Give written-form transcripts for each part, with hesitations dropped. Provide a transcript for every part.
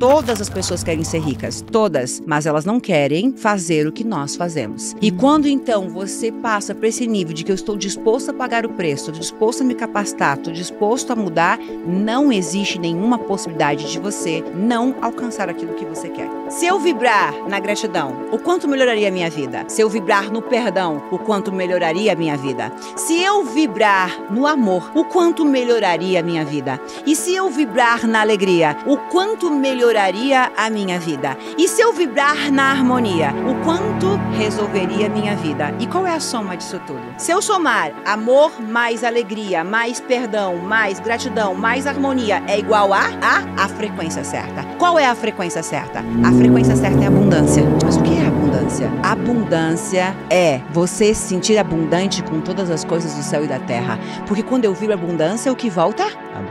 Todas as pessoas querem ser ricas, todas, mas elas não querem fazer o que nós fazemos. E quando então você passa para esse nível de que eu estou disposto a pagar o preço, estou disposto a me capacitar, estou disposto a mudar, não existe nenhuma possibilidade de você não alcançar aquilo que você quer. Se eu vibrar na gratidão, o quanto melhoraria a minha vida? Se eu vibrar no perdão, o quanto melhoraria a minha vida? Se eu vibrar no amor, o quanto melhoraria a minha vida? E se eu vibrar na alegria, o quanto melhoraria a minha vida? E se eu vibrar na harmonia, o quanto resolveria a minha vida? E qual é a soma disso tudo? Se eu somar amor mais alegria, mais perdão, mais gratidão, mais harmonia, é igual a frequência certa. Qual é a frequência certa? A frequência certa é abundância. Mas o que é abundância? Abundância é você se sentir abundante com todas as coisas do céu e da terra. Porque quando eu vibro abundância, o que volta?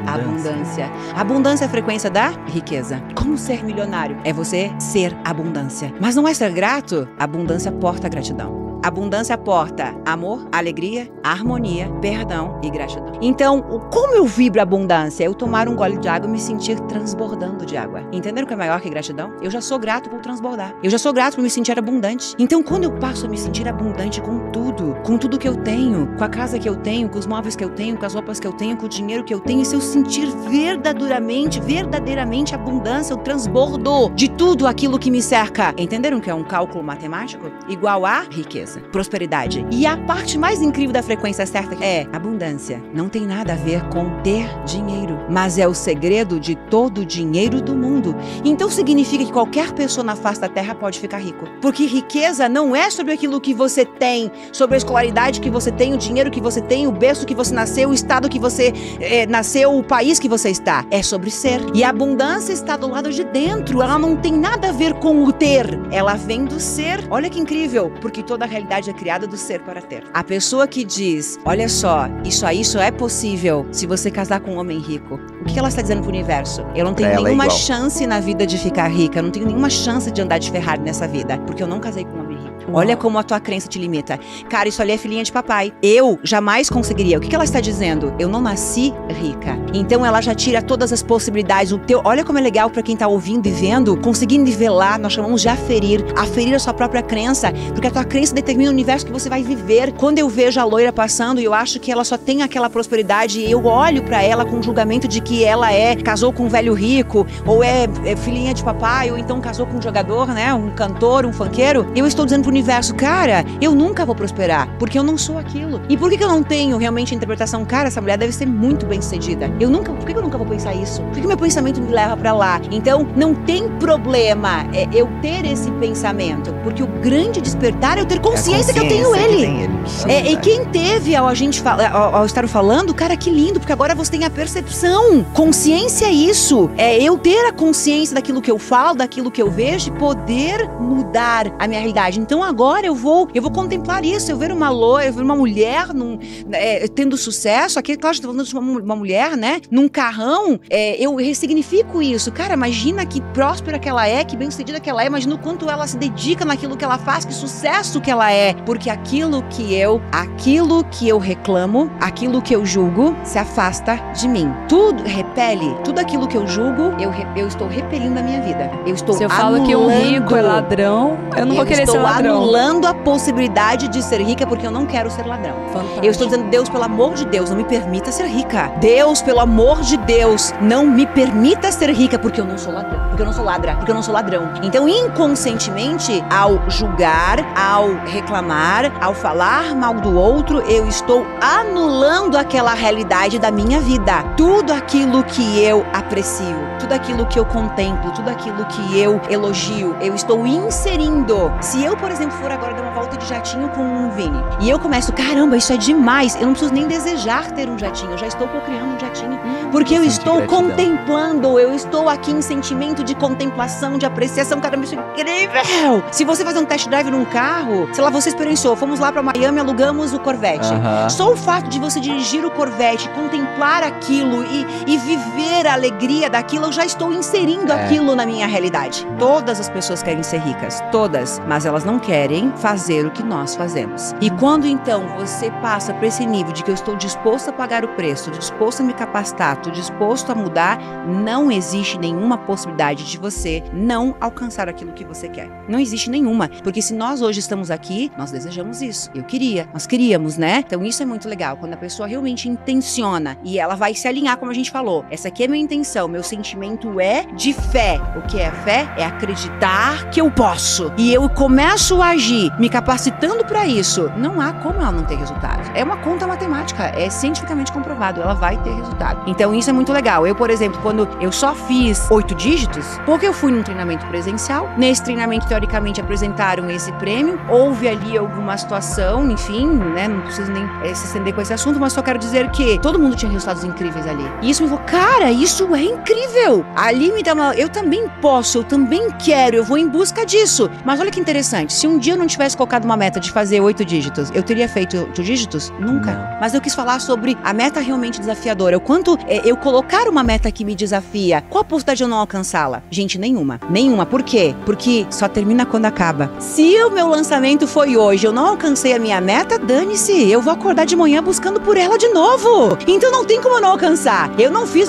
Abundância. Abundância é a frequência da riqueza. Como ser milionário? É você ser abundância. Mas não é ser grato? Abundância aporta gratidão. Abundância aporta amor, alegria, harmonia, perdão e gratidão. Então, como eu vibro a abundância? Eu tomar um gole de água e me sentir transbordando de água. Entenderam que é maior que gratidão? Eu já sou grato por transbordar. Eu já sou grato por me sentir abundante. Então, quando eu passo a me sentir abundante com tudo que eu tenho, com a casa que eu tenho, com os móveis que eu tenho, com as roupas que eu tenho, com o dinheiro que eu tenho, e se eu sentir verdadeiramente abundância, eu transbordo de tudo aquilo que me cerca. Entenderam que é um cálculo matemático? Igual a riqueza. Prosperidade. E a parte mais incrível da frequência certa é abundância. Não tem nada a ver com ter dinheiro, mas é o segredo de todo o dinheiro do mundo. Então significa que qualquer pessoa na face da terra pode ficar rico. Porque riqueza não é sobre aquilo que você tem, sobre a escolaridade que você tem, o dinheiro que você tem, o berço que você nasceu, o estado que você nasceu, o país que você está. É sobre ser. E a abundância está do lado de dentro. Ela não tem nada a ver com o ter. Ela vem do ser. Olha que incrível, porque toda a realidade é criada do ser para ter. A pessoa que diz, olha só, isso aí só é possível se você casar com um homem rico. O que ela está dizendo para o universo? Eu não tenho nenhuma chance na vida de ficar rica, eu não tenho nenhuma chance de andar de Ferrari nessa vida, porque eu não casei com um homem rico. Olha como a tua crença te limita. Cara, isso ali é filhinha de papai. Eu jamais conseguiria. O que ela está dizendo? Eu não nasci rica. Então ela já tira todas as possibilidades. Olha como é legal para quem está ouvindo e vendo, conseguir nivelar, nós chamamos de aferir. Aferir a sua própria crença, porque a tua crença determina o universo que você vai viver. Quando eu vejo a loira passando e eu acho que ela só tem aquela prosperidade e eu olho para ela com o julgamento de que ela casou com um velho rico, ou é filhinha de papai, ou então casou com um jogador, né, um cantor, um funkeiro, eu estou dizendo pro universo, cara, eu nunca vou prosperar, porque eu não sou aquilo. E por que eu não tenho realmente a interpretação, cara, essa mulher deve ser muito bem sucedida? Por que eu nunca vou pensar isso? Por que meu pensamento me leva para lá? Então, não tem problema eu ter esse pensamento, porque o grande despertar é eu ter consciência que eu tenho ele. E quem teve ao estar falando, cara, que lindo, porque agora você tem a percepção. Consciência é isso. É eu ter a consciência daquilo que eu falo, daquilo que eu vejo e poder mudar a minha realidade. Então agora eu vou contemplar isso. Eu ver uma loira, eu ver uma mulher tendo sucesso. Aqui, claro, estou falando de uma mulher, né? Num carrão. Eu ressignifico isso. Cara, imagina que próspera que ela é, que bem-sucedida que ela é. Imagina o quanto ela se dedica naquilo que ela faz, que sucesso que ela é. Porque aquilo que eu reclamo, aquilo que eu julgo, se afasta de mim. Tudo repele. Tudo aquilo que eu julgo, eu estou repelindo a minha vida. Eu estou anulando. Se eu falo que o rico é ladrão, eu não vou querer ser ladrão. Anulando a possibilidade de ser rica porque eu não quero ser ladrão. Fantástico. Eu estou dizendo, Deus, pelo amor de Deus, não me permita ser rica. Deus, pelo amor de Deus, não me permita ser rica porque eu não sou ladrão. Porque eu não sou ladra. Porque eu não sou ladrão. Então, inconscientemente, ao julgar, ao reclamar, ao falar mal do outro, eu estou anulando aquela realidade da minha vida. Tudo aquilo que eu aprecio, tudo aquilo que eu contemplo, tudo aquilo que eu elogio, eu estou inserindo. Se eu, por exemplo, for agora dar uma volta de jatinho com um Vini, e eu começo, caramba, isso é demais, eu não preciso nem desejar ter um jatinho, eu já estou cocriando um jatinho, porque eu estou contemplando, eu estou aqui em sentimento de contemplação, de apreciação, caramba, isso é incrível! Se você fazer um test drive num carro, sei lá, você experienciou, fomos lá pra Miami, alugamos o Corvette. Só o fato de você dirigir o Corvette, contemplar aquilo e viver a alegria daquilo, eu já estou inserindo aquilo na minha realidade. Todas as pessoas querem ser ricas, todas, mas elas não querem querem fazer o que nós fazemos. E quando então você passa para esse nível de que eu estou disposto a pagar o preço, estou disposto a me capacitar, estou disposto a mudar, não existe nenhuma possibilidade de você não alcançar aquilo que você quer. Não existe nenhuma, porque se nós hoje estamos aqui, nós desejamos isso. Eu queria, nós queríamos, né? Então isso é muito legal, quando a pessoa realmente intenciona e ela vai se alinhar, como a gente falou. Essa aqui é a minha intenção, meu sentimento é de fé. O que é fé? É acreditar que eu posso. E eu começo a agir, me capacitando para isso. Não há como ela não ter resultado. É uma conta matemática, é cientificamente comprovado, ela vai ter resultado. Então isso é muito legal. Eu, por exemplo, quando eu só fiz 8 dígitos, porque eu fui num treinamento presencial, nesse treinamento teoricamente apresentaram esse prêmio, houve ali alguma situação, enfim, né, não preciso nem se estender com esse assunto, mas só quero dizer que todo mundo tinha resultados incríveis ali. E isso me falou, cara, isso é incrível! Ali me dá uma... Eu também posso, eu também quero, eu vou em busca disso. Mas olha que interessante, se um dia eu não tivesse colocado uma meta de fazer 8 dígitos, eu teria feito 8 dígitos? Nunca. Não. Mas eu quis falar sobre a meta realmente desafiadora. O quanto eu colocar uma meta que me desafia, qual a possibilidade de eu não alcançá-la? Gente, nenhuma. Nenhuma. Por quê? Porque só termina quando acaba. Se o meu lançamento foi hoje, eu não alcancei a minha meta, dane-se, eu vou acordar de manhã buscando por ela de novo. Então não tem como eu não alcançar. Eu não fiz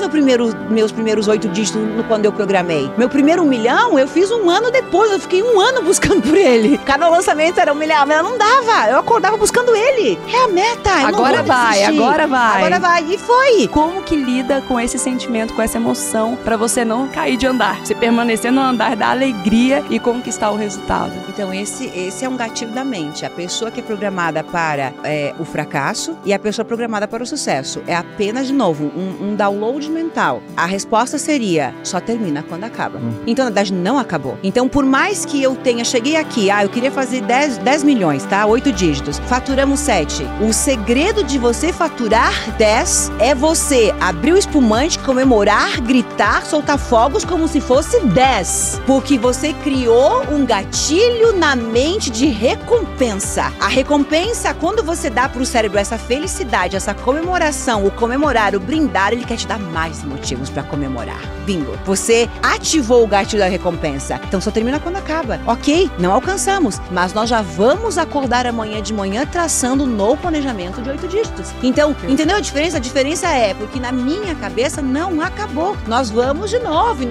meus primeiros 8 dígitos quando eu programei. Meu primeiro 1 milhão eu fiz 1 ano depois, eu fiquei 1 ano buscando por ele. Cada lançamento era 1 milhão, mas não dava, eu acordava buscando ele. É a meta, eu agora não vou desistir. Agora vai, e foi. Como que lida com esse sentimento, com essa emoção, pra você não cair de andar, você permanecer no andar da alegria e conquistar o resultado? Então esse é um gatilho da mente, a pessoa que é programada para o fracasso e a pessoa programada para o sucesso. É apenas, de novo, um download mental. A resposta seria, só termina quando acaba. Então, na verdade, não acabou. Então, por mais que eu tenha, cheguei aqui, eu queria fazer 10 milhões, tá? 8 dígitos. Faturamos 7. O segredo de você faturar 10 é você abrir o espumante, comemorar, gritar, soltar fogos como se fosse 10. Porque você criou um gatilho na mente de recompensa. A recompensa, quando você dá pro cérebro essa felicidade, essa comemoração, o comemorar, o brindar, ele quer te dar mais motivos pra comemorar. Bingo! Você ativou o gatilho da recompensa. Então só termina quando acaba. Ok, não alcançamos, mas nós já vamos acordar amanhã de manhã traçando um novo planejamento de 8 dígitos. Então, entendeu a diferença? A diferença é porque na minha cabeça não acabou. Nós vamos de novo, e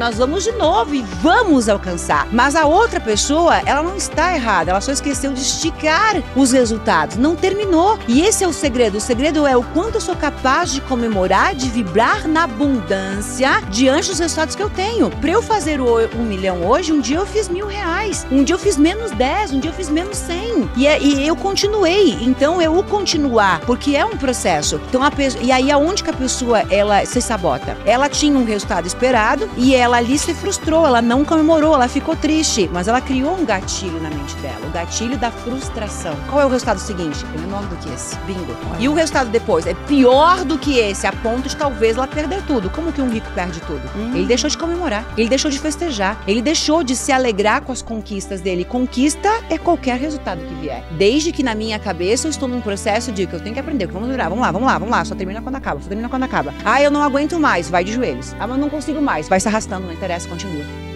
vamos alcançar. Mas a outra pessoa, ela não está errada, ela só esqueceu de esticar os resultados. Não terminou. E esse é o segredo. O segredo é o quanto eu sou capaz de comemorar, de vibrar na abundância diante dos resultados que eu tenho. Para eu fazer 1 milhão hoje, um dia eu fiz R$1.000, um dia eu fiz -10, um dia eu fiz -100. E eu continuei. Então eu continuar, porque é um processo. Então e aí aonde que a pessoa ela se sabota? Ela tinha um resultado esperado e ela ali se frustrou, ela não comemorou, ela ficou triste, mas ela criou um gatilho na mente dela, o gatilho da frustração. Qual é o resultado seguinte? É menor do que esse. Bingo. E o resultado depois é pior do que esse, a ponto de talvez ela perder tudo. Como que um rico perde tudo? Ele deixou de comemorar, ele deixou de festejar, ele deixou de se alegrar com as conquistas dele. Conquista é qualquer resultado que vier. Desde que na minha cabeça eu estou num processo de que eu tenho que aprender, que vamos lá, só termina quando acaba. Eu não aguento mais, vai de joelhos. Mas não consigo mais, vai se arrastando, não interessa, continua.